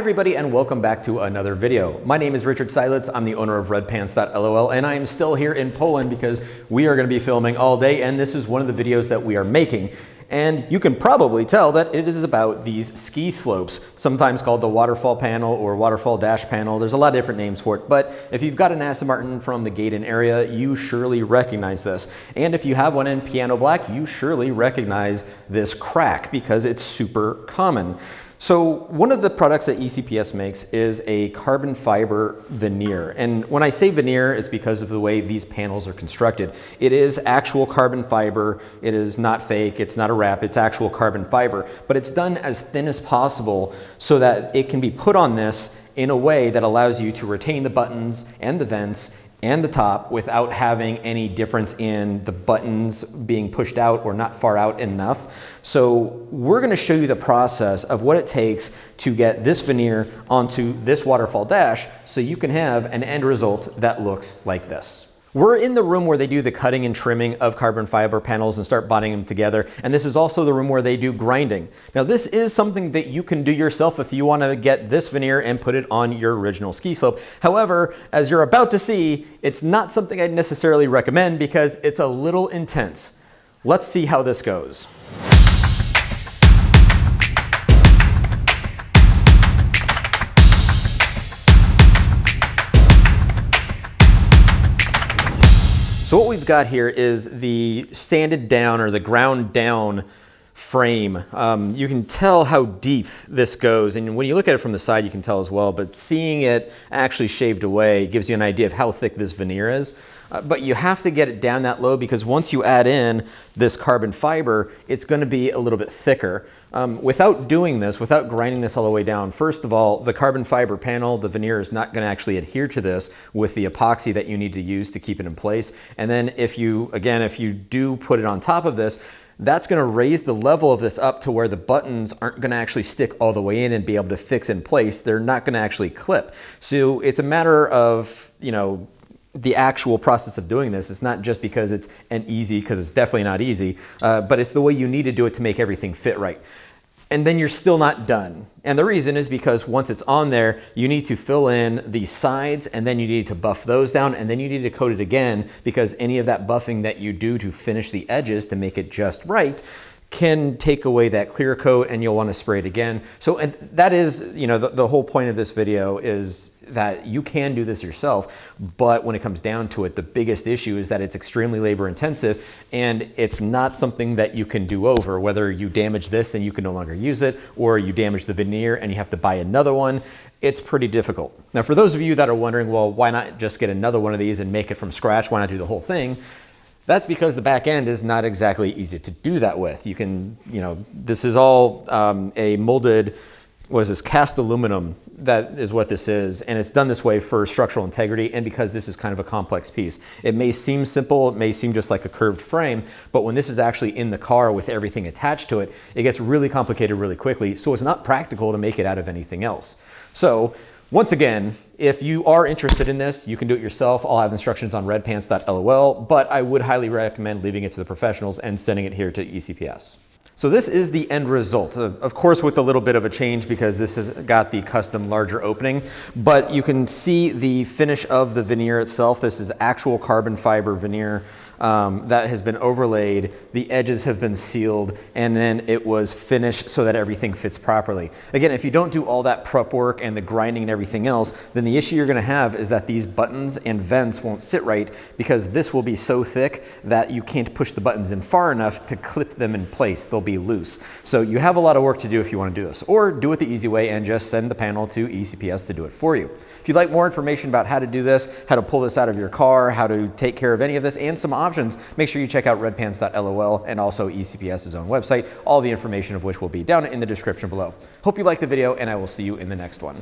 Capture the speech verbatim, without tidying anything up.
everybody, and welcome back to another video. My name is Richard Seidlitz. I'm the owner of red pants dot L O L, and I am still here in Poland because we are going to be filming all day, and this is one of the videos that we are making. And you can probably tell that it is about these ski slopes, sometimes called the waterfall panel or waterfall dash panel. There's a lot of different names for it, but if you've got an Aston Martin from the Gaiden area, you surely recognize this. And if you have one in piano black, you surely recognize this crack because it's super common. So one of the products that E C P S makes is a carbon fiber veneer. And when I say veneer, it's because of the way these panels are constructed. It is actual carbon fiber. It is not fake. It's not a wrap. It's actual carbon fiber, but it's done as thin as possible so that it can be put on this in a way that allows you to retain the buttons and the vents and the top without having any difference in the buttons being pushed out or not far out enough. So we're gonna show you the process of what it takes to get this veneer onto this waterfall dash so you can have an end result that looks like this. We're in the room where they do the cutting and trimming of carbon fiber panels and start bonding them together. And this is also the room where they do grinding. Now, this is something that you can do yourself if you want to get this veneer and put it on your original ski slope. However, as you're about to see, it's not something I'd necessarily recommend because it's a little intense. Let's see how this goes. So what we've got here is the sanded down or the ground down frame. Um, you can tell how deep this goes, and when you look at it from the side you can tell as well, but seeing it actually shaved away gives you an idea of how thick this veneer is. Uh, but you have to get it down that low because once you add in this carbon fiber, it's going to be a little bit thicker. Um, without doing this, without grinding this all the way down, first of all, the carbon fiber panel, the veneer is not going to actually adhere to this with the epoxy that you need to use to keep it in place. And then if you, again, if you do put it on top of this, that's going to raise the level of this up to where the buttons aren't going to actually stick all the way in and be able to fix in place. They're not going to actually clip. So it's a matter of, you know, the actual process of doing this. It's not just because it's an easy, because it's definitely not easy, uh, but it's the way you need to do it to make everything fit right. And then you're still not done. And the reason is because once it's on there, you need to fill in the sides and then you need to buff those down and then you need to coat it again because any of that buffing that you do to finish the edges to make it just right can take away that clear coat and you'll want to spray it again. So and that is, you know, the, the whole point of this video is that you can do this yourself, but when it comes down to it, the biggest issue is that it's extremely labor intensive and it's not something that you can do over, whether you damage this and you can no longer use it, or you damage the veneer and you have to buy another one. It's pretty difficult. Now, for those of you that are wondering, well, why not just get another one of these and make it from scratch? Why not do the whole thing? That's because the back end is not exactly easy to do that with. You can, you know, this is all um, a molded, what is this, cast aluminum. That is what this is, and it's done this way for structural integrity and because this is kind of a complex piece. It may seem simple, it may seem just like a curved frame, but when this is actually in the car with everything attached to it, it gets really complicated really quickly, so it's not practical to make it out of anything else. So once again, if you are interested in this, you can do it yourself. I'll have instructions on red pants dot L O L, but I would highly recommend leaving it to the professionals and sending it here to E C P S. So this is the end result, of course with a little bit of a change because this has got the custom larger opening, but you can see the finish of the veneer itself. This is actual carbon fiber veneer um, that has been overlaid, the edges have been sealed, and then it was finished so that everything fits properly. Again, if you don't do all that prep work and the grinding and everything else, then the issue you're gonna have is that these buttons and vents won't sit right because this will be so thick that you can't push the buttons in far enough to clip them in place. They'll be loose. So you have a lot of work to do if you want to do this, or do it the easy way and just send the panel to E C P S to do it for you. If you'd like more information about how to do this, how to pull this out of your car, how to take care of any of this and some options, make sure you check out red pants dot L O L and also E C P S's own website, all the information of which will be down in the description below. Hope you liked the video and I will see you in the next one.